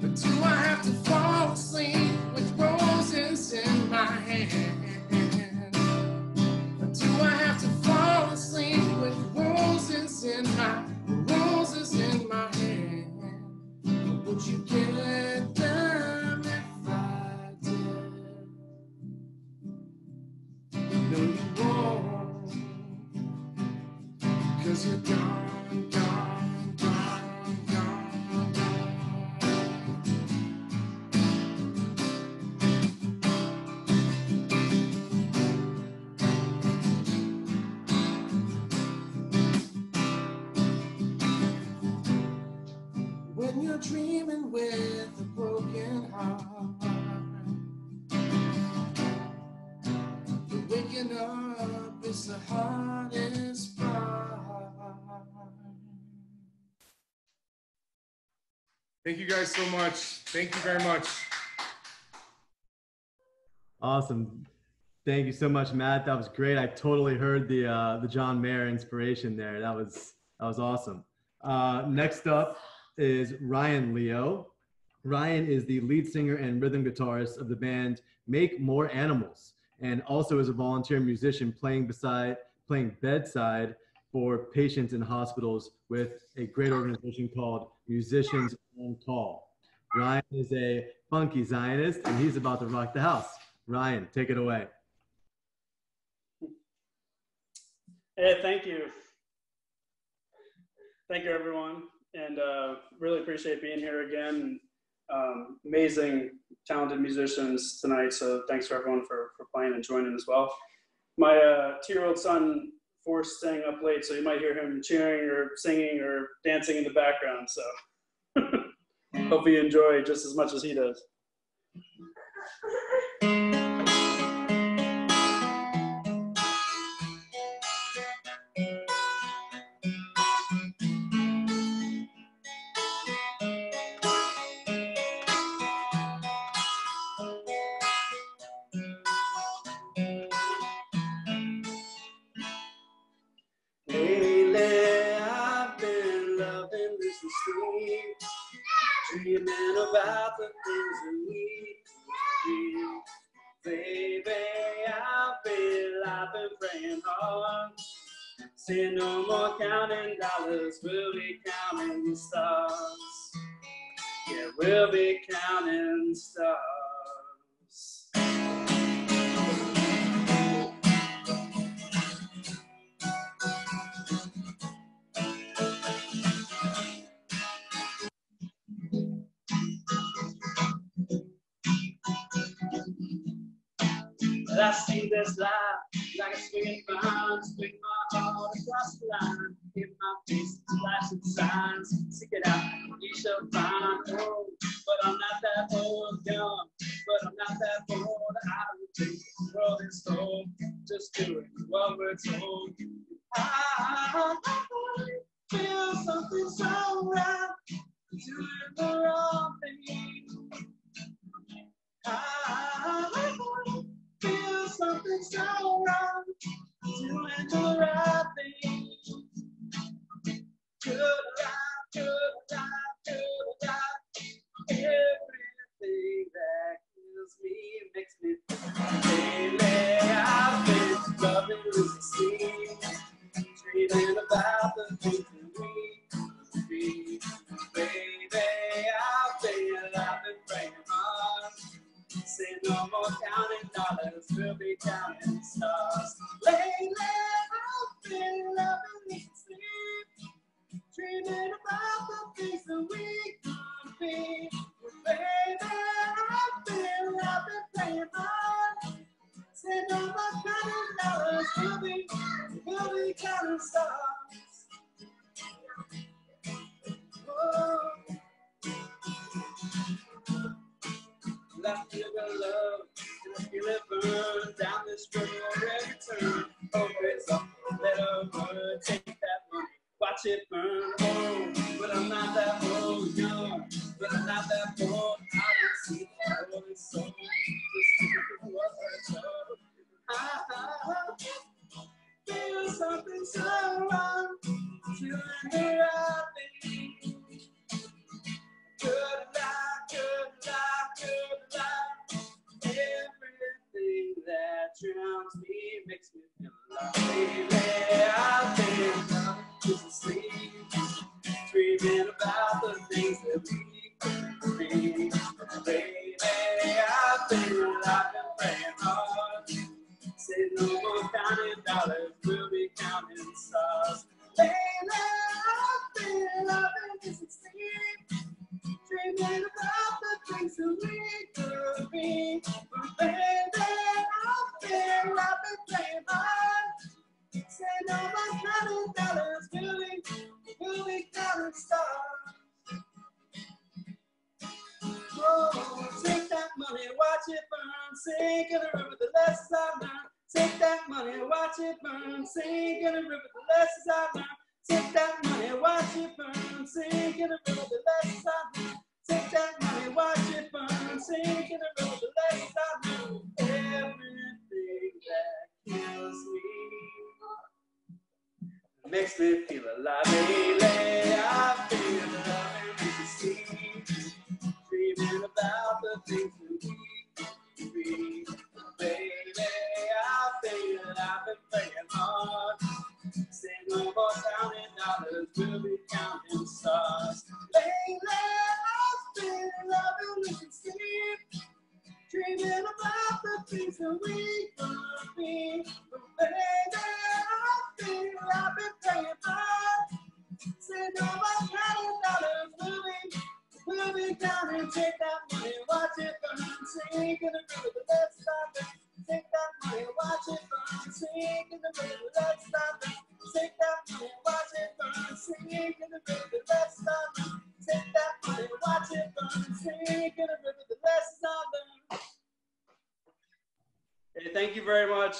But do I have to fall asleep with roses in my hand? But do I have to fall asleep with roses in my hand? Would you get them if I did? No, you won't, 'cause you're gone, gone, gone, gone, gone. When you're dreaming with a broken heart, you're waking up is the hardest part. Thank you guys so much. Thank you very much. Awesome. Thank you so much, Matt. That was great. I totally heard the John Mayer inspiration there. That was awesome. Next up is Ryan Leo. Ryan is the lead singer and rhythm guitarist of the band Make More Animals, and also is a volunteer musician playing bedside for patients in hospitals with a great organization called Musicians on Call. Ryan is a funky Zionist, and he's about to rock the house. Ryan, take it away. Hey, thank you. Thank you, everyone. And really appreciate being here again. Amazing, talented musicians tonight. So thanks for everyone for playing and joining as well. My 2-year-old son Forrest staying up late, so you might hear him cheering or singing or dancing in the background. So hope you enjoy just as much as he does. about the things that we do. Baby, I feel I've been praying hard. Say no more counting dollars, we'll be counting stars. Yeah, we'll be counting stars. But I see this life like a swinging vine, swing my heart across the line. Give my face to lights and signs, seek it out, you shall find. Oh, but I'm not that old, young, but I'm not that old. I don't think the world is cold, just doing what we're told. I feel something so right, doing the wrong thing. I feel something so wrong, doing the right thing. Good life, good life, good life. Everything that kills me makes me feel. Lately I've been loving losing sleep, dreaming about the things that we dream. Baby, I've been praying hard. Say no more counting dollars, we'll be counting stars. Lately I've been loving losing sleep, dreaming about the things that we could be. Baby, I've been playing hard. Said all my counting dollars, we'll be counting stars. Oh. I feel the love, and I feel it burn down this road every turn. Oh, it's up, let her burn, take that money, watch it burn. Oh, but I'm not that old, young, but I'm not that old. I don't see the world is so just doing what I told. I feel something so wrong, feeling the right thing. Good life, good life, good life. Everything that drowns me makes me feel alive. Baby, I've been up to sleep, dreaming about the things that we could be. Baby, I've been praying hard. Say no more counting dollars, we'll be counting stars. Baby, I've been loving this sleep. Dreaming about the things that we could be. But baby, I've been playing hard. Say no more counting dollars, really counting stars. Oh, take that money, watch it burn. Sink in the river, the lessons I learned. Take that money, watch it burn. Sink in the river, the lessons I learned. Take that money, watch it burn, sink in the river, the less I know. Take that money, watch it burn, sink in the river, the less I know. Everything that kills me makes me feel alive. Lately, I've been loving to see, dreaming about the things that we dream. Baby, I've been playing hard. Say no more counting dollars, we'll be counting stars. Lately, I've been loving losing sleep, dreaming about the things that we could be. But baby, I've been playing hard. Say no more counting dollars, we'll be counting. Take that money, watch it burn, sink in the river, the less I know. Take that money, watch it burn, sink in the river, the less I know. Take that money, watch it burn, sink in the river, the less I know. Take that money, watch it burn, sink in the river, the less I know. Hey, thank you very much.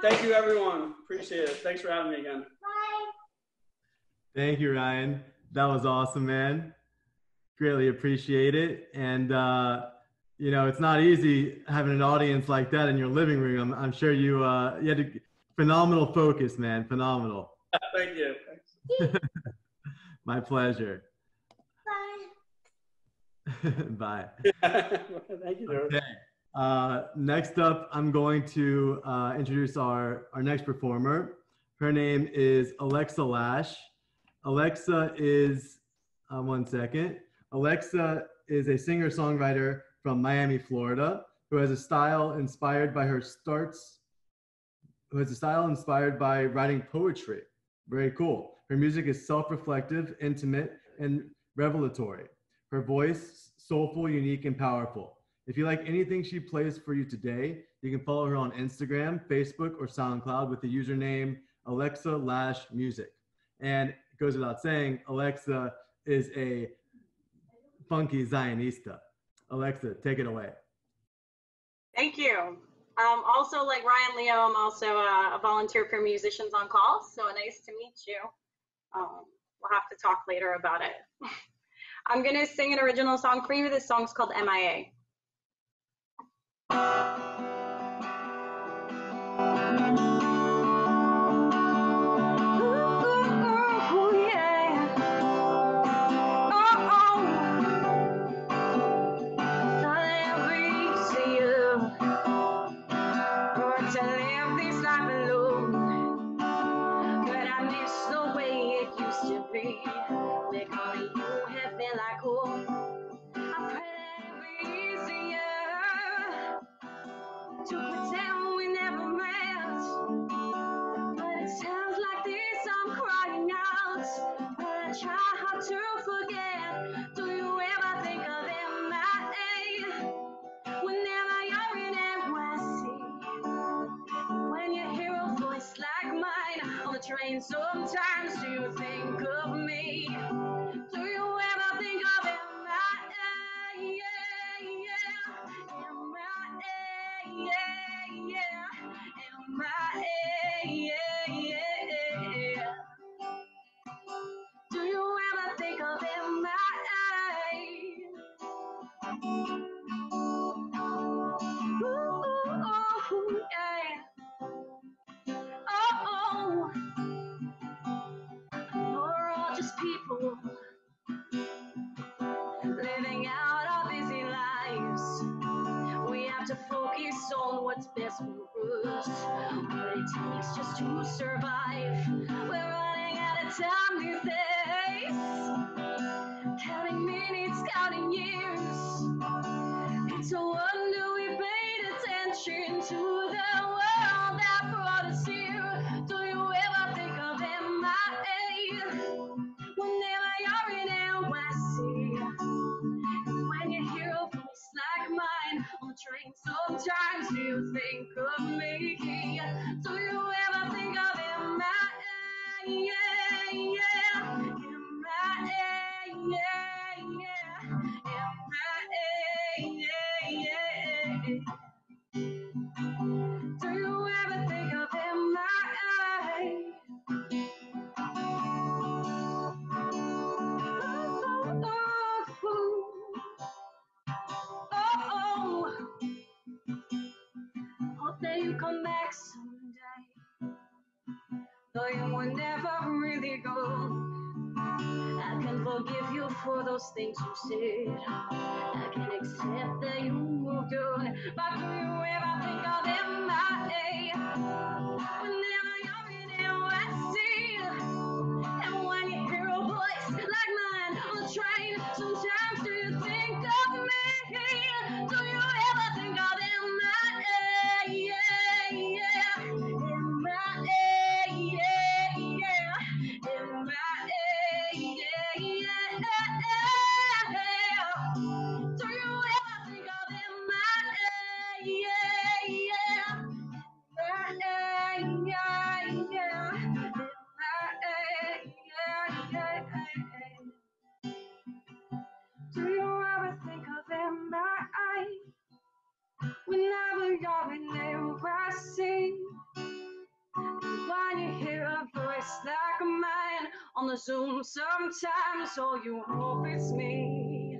Thank you, everyone. Appreciate it. Thanks for having me again. Bye. Thank you, Ryan. That was awesome, man. Greatly appreciate it. And you know, it's not easy having an audience like that in your living room. I'm sure you had a phenomenal focus, man. Phenomenal. Thank you. My pleasure. Bye. Bye. Thank you, Dora. Okay. Next up, I'm going to introduce our next performer. Her name is Alexa Lash. Alexa is, Alexa is a singer-songwriter from Miami, Florida, who has a style inspired by writing poetry. Very cool. Her music is self-reflective, intimate, and revelatory. Her voice, soulful, unique, and powerful. If you like anything she plays for you today, you can follow her on Instagram, Facebook, or SoundCloud with the username Alexa Lash Music. And it goes without saying, Alexa is a funky Zionista. Alexa, take it away. Thank you. Also, like Ryan Leo, I'm also a volunteer for Musicians on Call, so nice to meet you. We'll have to talk later about it. I'm going to sing an original song for you. This song's called MIA. Sometimes do you think of me? Do you ever think of MIA? MIA. Do you ever think of MIA? Best rules, what it takes just to survive. We're running out of time these days, counting minutes, counting years. It's a wonder we paid attention to the world that brought us here. Do you ever think of MIA? Whenever you're in NYC, and when you hear a voice like mine on the train, sometimes you think of me. Do you ever think of MIA? For those things you said, I can accept that you moved on, but do you ever think of MIA? Whenever you're in NYC, and when you hear a voice like mine on the train, sometimes do you think of me? Do you ever think of MIA? Zoom sometimes, so you hope it's me.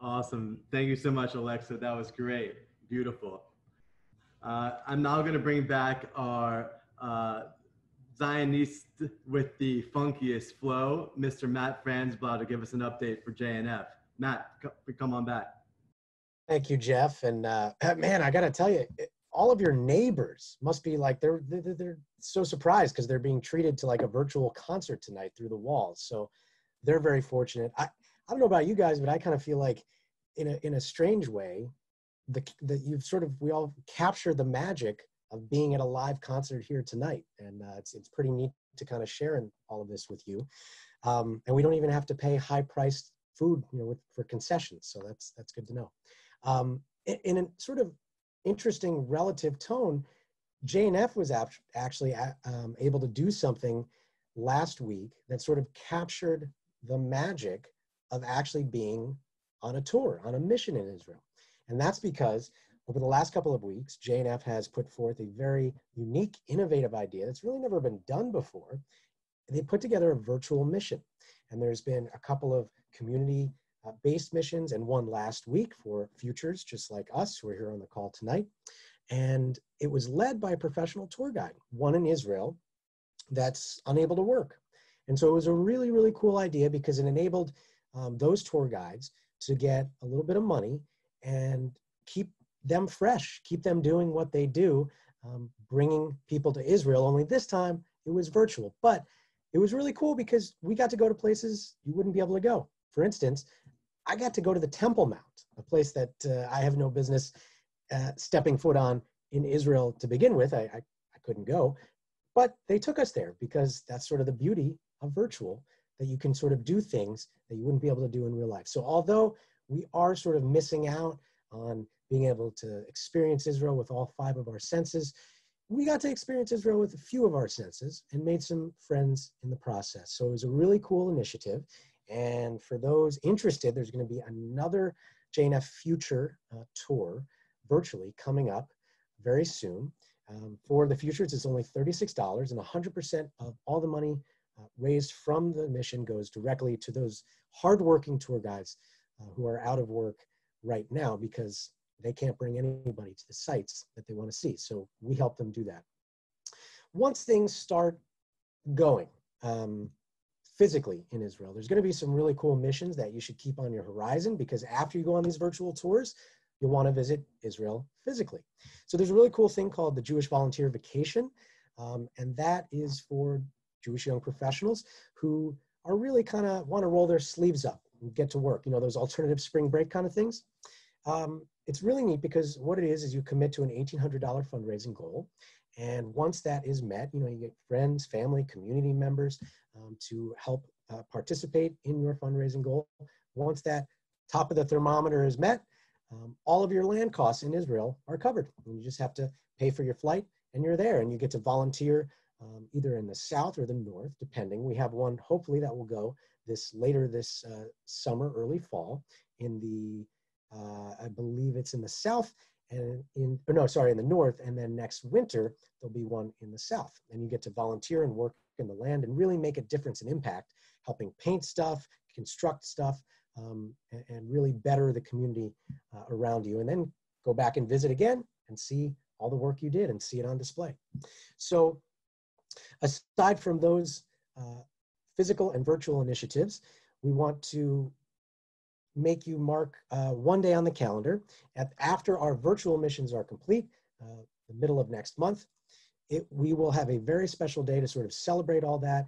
Awesome. Thank you so much, Alexa. That was great. Beautiful. I'm now going to bring back our Zionist with the funkiest flow, Mr. Matt Franzblau, to give us an update for JNF. Matt, come on back. Thank you, Jeff. And man, I got to tell you, all of your neighbors must be like, they're so surprised because they're being treated to like a virtual concert tonight through the walls. So they're very fortunate. I don't know about you guys, but I kind of feel like in a strange way, that you've sort of, we all captured the magic of being at a live concert here tonight. And it's pretty neat to kind of share in all of this with you. And we don't even have to pay high priced food, for concessions. So that's good to know. In a sort of interesting relative tone, JNF was actually able to do something last week that sort of captured the magic of actually being on a tour, on a mission in Israel. And that's because over the last couple of weeks, JNF has put forth a very unique, innovative idea that's really never been done before. They put together a virtual mission. And there's been a couple of community based missions and one last week for futures just like us who are here on the call tonight. And it was led by a professional tour guide, one in Israel that's unable to work. And so it was a really, really cool idea because it enabled those tour guides to get a little bit of money and keep them fresh, keep them doing what they do, bringing people to Israel, only this time it was virtual. But it was really cool because we got to go to places you wouldn't be able to go. For instance, I got to go to the Temple Mount, a place that I have no business stepping foot on in Israel to begin with. I couldn't go, but they took us there because that's sort of the beauty of virtual, that you can sort of do things that you wouldn't be able to do in real life. So although we are sort of missing out on being able to experience Israel with all five of our senses, we got to experience Israel with a few of our senses and made some friends in the process. So it was a really cool initiative. And for those interested, there's going to be another JNFuture tour virtually coming up very soon. For the futures, it's only $36, and 100% of all the money raised from the mission goes directly to those hardworking tour guides who are out of work right now because they can't bring anybody to the sites that they want to see. So we help them do that. Once things start going, physically in Israel, there's going to be some really cool missions that you should keep on your horizon because after you go on these virtual tours, you'll want to visit Israel physically. So there's a really cool thing called the Jewish Volunteer Vacation, and that is for Jewish young professionals who are really kind of want to roll their sleeves up and get to work, those alternative spring break kind of things. It's really neat because what it is you commit to an $1,800 fundraising goal. And once that is met, you get friends, family, community members to help participate in your fundraising goal. Once that top of the thermometer is met, all of your land costs in Israel are covered. And you just have to pay for your flight and you're there. And you get to volunteer either in the south or the north, depending. We have one, hopefully, that will go later this summer, early fall, in the, I believe it's in the south. And in the north, and then next winter, there'll be one in the south. And you get to volunteer and work in the land and really make a difference and impact, helping paint stuff, construct stuff, and really better the community around you. And then go back and visit again and see all the work you did and see it on display. So aside from those physical and virtual initiatives, we want to make you mark one day on the calendar. After our virtual missions are complete, the middle of next month, we will have a very special day to sort of celebrate all that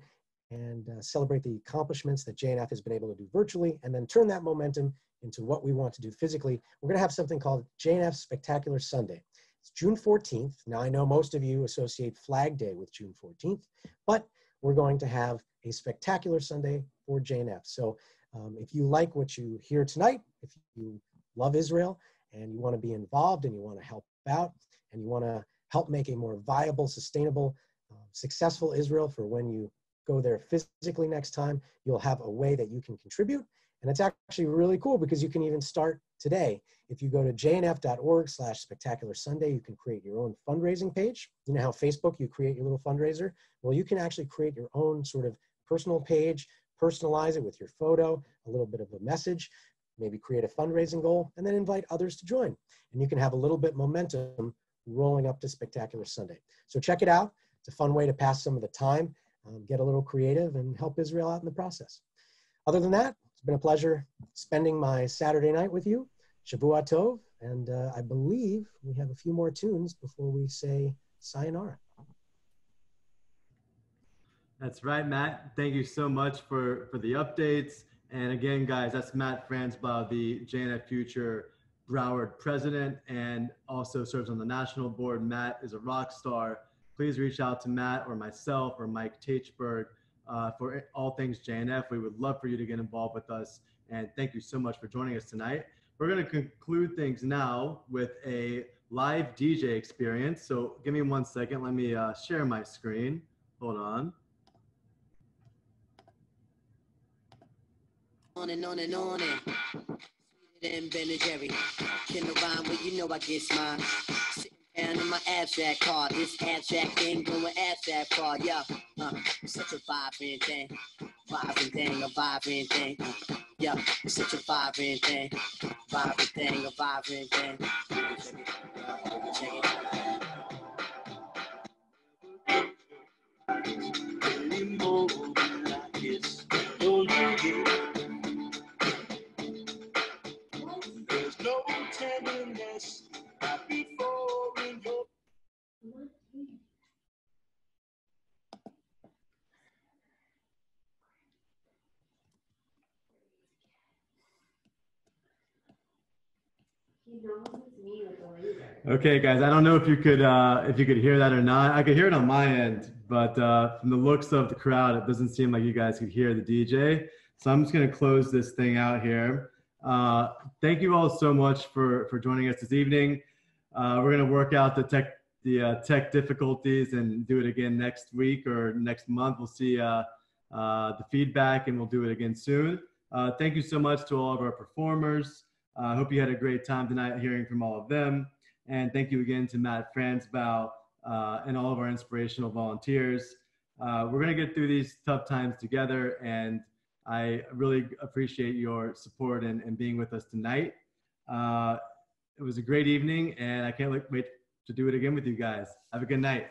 and celebrate the accomplishments that JNF has been able to do virtually and then turn that momentum into what we want to do physically. We're going to have something called JNF Spectacular Sunday. It's June 14th. Now I know most of you associate Flag Day with June 14th, but we're going to have a Spectacular Sunday for JNF. So if you like what you hear tonight, if you love Israel and you want to be involved and you want to help out and you want to help make a more viable, sustainable, successful Israel for when you go there physically next time, you'll have a way that you can contribute. And it's actually really cool because you can even start today. If you go to jnf.org/spectacular Sunday, you can create your own fundraising page. You know how Facebook, you create your little fundraiser? Well, you can actually create your own sort of personal page, personalize it with your photo, a little bit of a message, maybe create a fundraising goal, and then invite others to join. And you can have a little bit momentum rolling up to Spectacular Sunday. So check it out, It's a fun way to pass some of the time, get a little creative, and help Israel out in the process. Other than that, it's been a pleasure spending my Saturday night with you. Shavua Tov, and I believe we have a few more tunes before we say sayonara. That's right, Matt. Thank you so much for the updates. And again, guys, that's Matt Franzblau, the JNFuture Broward president, and also serves on the national board. Matt is a rock star. Please reach out to Matt or myself or Mike Teichberg for all things JNF. We would love for you to get involved with us. And thank you so much for joining us tonight. We're going to conclude things now with a live DJ experience. So give me 1 second. Let me share my screen. Hold on. On and on and on and. And Ben and Jerry, can rhyme, well, you know I guess mine. Sitting down in my abstract car, this abstract thing going abstract car, yeah. Such a vibing thing, a vibing thing, yeah. Such a vibing thing, a vibing thing. Anymore than I guess, don't you get. Okay, guys, I don't know if you could hear that or not. I could hear it on my end, but from the looks of the crowd, it doesn't seem like you guys could hear the DJ. So I'm just going to close this thing out here. Thank you all so much for joining us this evening. We're going to work out the tech difficulties and do it again next week or next month. We'll see the feedback, and we'll do it again soon. Thank you so much to all of our performers. I hope you had a great time tonight hearing from all of them. And thank you again to Matt Franzblau and all of our inspirational volunteers. We're going to get through these tough times together, and I really appreciate your support and being with us tonight. It was a great evening, and I can't wait to do it again with you guys. Have a good night.